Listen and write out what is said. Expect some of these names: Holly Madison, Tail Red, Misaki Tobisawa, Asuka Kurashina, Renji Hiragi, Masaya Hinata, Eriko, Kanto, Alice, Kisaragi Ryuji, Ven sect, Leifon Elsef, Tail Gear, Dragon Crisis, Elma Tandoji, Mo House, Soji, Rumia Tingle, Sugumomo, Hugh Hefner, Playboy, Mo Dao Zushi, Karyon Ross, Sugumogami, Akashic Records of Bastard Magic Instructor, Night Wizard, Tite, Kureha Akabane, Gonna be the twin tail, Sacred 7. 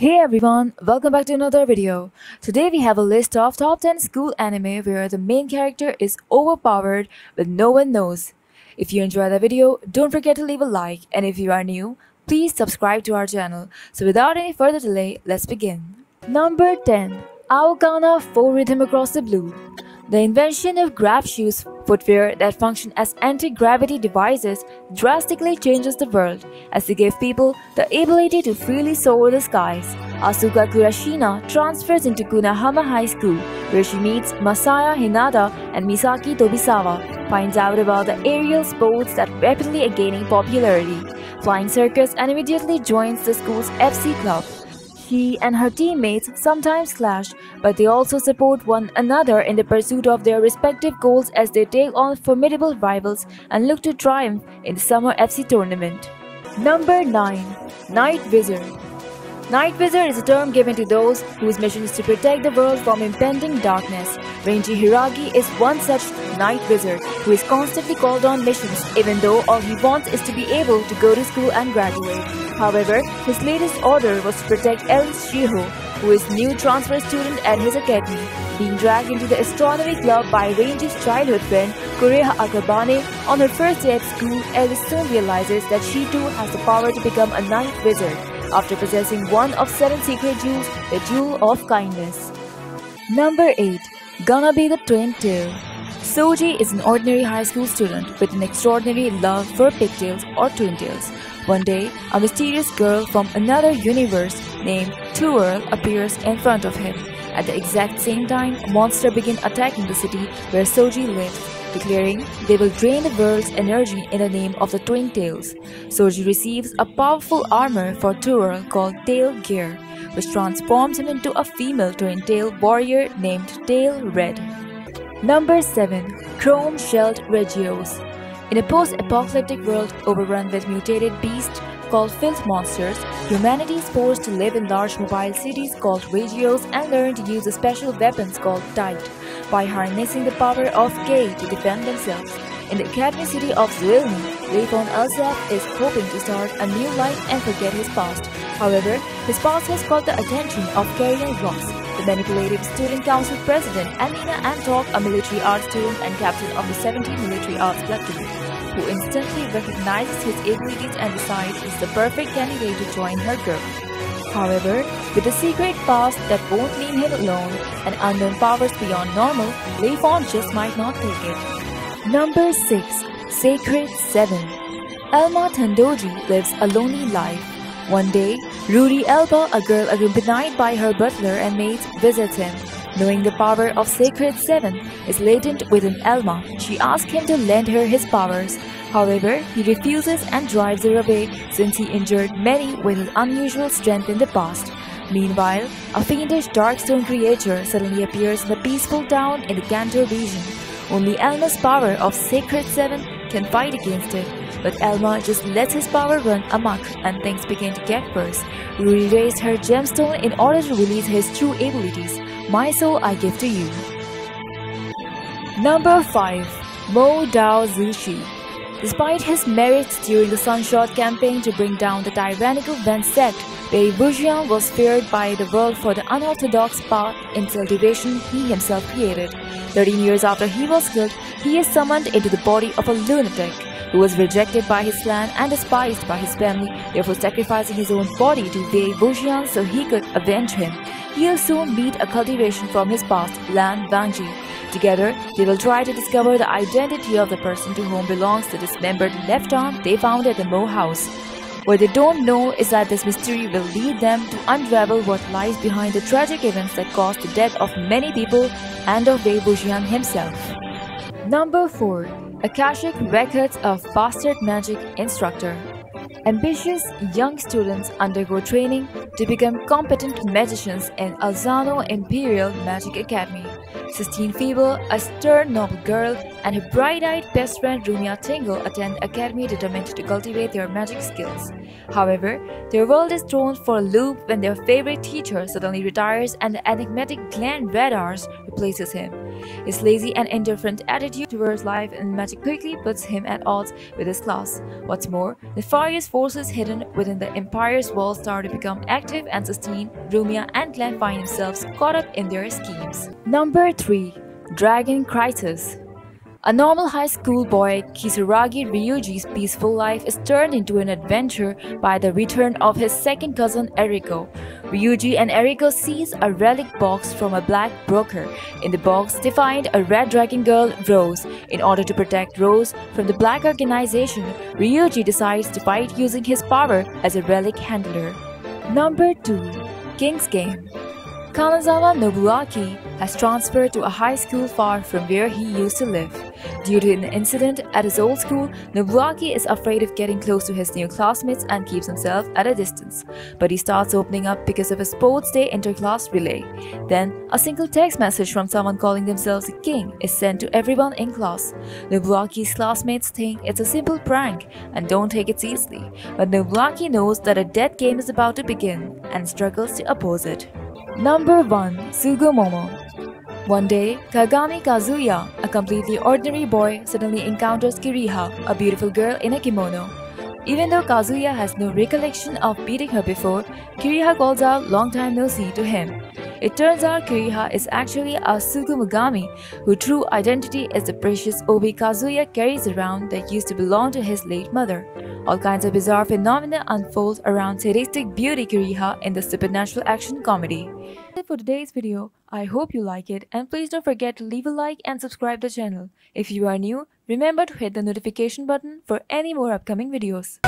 Hey everyone, welcome back to another video. Today we have a list of top 10 school anime where the main character is overpowered but no one knows. If you enjoyed the video, don't forget to leave a like, and if you are new, please subscribe to our channel. So without any further delay, let's begin. Number 10. Aokana 4 Rhythm Across the Blue. The invention of grab shoes, footwear that function as anti-gravity devices, drastically changes the world as they give people the ability to freely soar the skies. Asuka Kurashina transfers into Konohama High School, where she meets Masaya Hinata and Misaki Tobisawa, finds out about the aerial sports that rapidly are gaining popularity, flying circus, and immediately joins the school's FC club. She and her teammates sometimes clash, but they also support one another in the pursuit of their respective goals as they take on formidable rivals and look to triumph in the Summer FC tournament. Number 9. Night Wizard. Night Wizard is a term given to those whose mission is to protect the world from impending darkness. Renji Hiragi is one such Night Wizard who is constantly called on missions, even though all he wants is to be able to go to school and graduate. However, his latest order was to protect El Shiho, who is new transfer student at his academy, being dragged into the astronomy club by Renji's childhood friend Kureha Akabane. On her first day at school, Alice soon realizes that she too has the power to become a Night Wizard, after possessing one of 7 secret jewels, the Jewel of Kindness. Number 8. Gonna Be the Twin Tail. Soji is an ordinary high school student with an extraordinary love for pigtails or twin tails. One day, a mysterious girl from another universe named Tuorl appears in front of him. At the exact same time, a monster begins attacking the city where Soji lives, declaring they will drain the world's energy in the name of the Twin Tails. Soji receives a powerful armor for Tuorl called Tail Gear, which transforms him into a female twin tail warrior named Tail Red. Number 7. Chrome Shelled Regios. In a post-apocalyptic world overrun with mutated beasts called Filth Monsters, humanity is forced to live in large mobile cities called Regios and learn to use the special weapons called Tite by harnessing the power of K to defend themselves. In the academy city of Zuilum, Leifon Elsef is hoping to start a new life and forget his past. However, his past has caught the attention of Karyon Ross, the manipulative student council president, Anina Antok, a military arts student and captain of the 17 military arts platoon, who instantly recognizes his abilities and decides he's the perfect candidate to join her group. However, with a secret past that won't leave him alone and unknown powers beyond normal, Leifon just might not take it. Number 6. Sacred 7. Elma Tandoji lives a lonely life. One day, Ruri Alba, a girl accompanied by her butler and maid, visits him. Knowing the power of Sacred 7 is latent within Elma, she asks him to lend her his powers. However, he refuses and drives her away since he injured many with his unusual strength in the past. Meanwhile, a fiendish darkstone creature suddenly appears in the peaceful town in the Kanto region. Only Elma's power of Sacred 7 can fight against it, but Elma just lets his power run amok and things begin to get worse. Ruri raised her gemstone in order to release his true abilities. My soul I give to you. Number 5. Mo Dao Zushi. Despite his merits during the Sunshot campaign to bring down the tyrannical Ven sect, Wei Buxian was feared by the world for the unorthodox path in cultivation he himself created. 13 years after he was killed, he is summoned into the body of a lunatic who was rejected by his clan and despised by his family, therefore sacrificing his own body to Wei Buxian so he could avenge him. He'll soon meet a cultivation from his past, Lan Bangji. Together, they will try to discover the identity of the person to whom belongs the dismembered left arm they found at the Mo house. What they don't know is that this mystery will lead them to unravel what lies behind the tragic events that caused the death of many people and of Wei Buxian himself. Number 4. Akashic Records of Bastard Magic Instructor. Ambitious young students undergo training to become competent magicians in Alzano Imperial Magic Academy. Sistine Feeble, a stern noble girl, and her bright-eyed best friend Rumia Tingle attend academy determined to cultivate their magic skills. However, their world is thrown for a loop when their favorite teacher suddenly retires and the enigmatic Glenn Radars replaces him. His lazy and indifferent attitude towards life and magic quickly puts him at odds with his class. What's more, nefarious forces hidden within the Empire's walls start to become active and sustain. Rumia and Glenn find themselves caught up in their schemes. Number 3. Dragon Crisis. A normal high school boy, Kisaragi Ryuji's peaceful life is turned into an adventure by the return of his second cousin Eriko. Ryuji and Eriko seize a relic box from a black broker. In the box, they find a red dragon girl, Rose. In order to protect Rose from the black organization, Ryuji decides to fight using his power as a relic handler. Number 2. King's Game. Kanazawa Nobuaki has transferred to a high school far from where he used to live. Due to an incident at his old school, Nobuaki is afraid of getting close to his new classmates and keeps himself at a distance. But he starts opening up because of a sports day interclass relay. Then, a single text message from someone calling themselves a king is sent to everyone in class. Nobuaki's classmates think it's a simple prank and don't take it seriously. But Nobuaki knows that a dead game is about to begin and struggles to oppose it. Number 1. Sugumomo. One day, Kagami Kazuya, a completely ordinary boy, suddenly encounters Kiriha, a beautiful girl in a kimono. Even though Kazuya has no recollection of meeting her before, Kiriha calls out "long time no see" to him. It turns out Kiriha is actually a Sugumogami, whose true identity is the precious obi Kazuya carries around that used to belong to his late mother. All kinds of bizarre phenomena unfold around sadistic beauty Kiriha in the supernatural action comedy. That's it for today's video. I hope you like it, and please don't forget to leave a like and subscribe to the channel. If you are new, remember to hit the notification button for any more upcoming videos.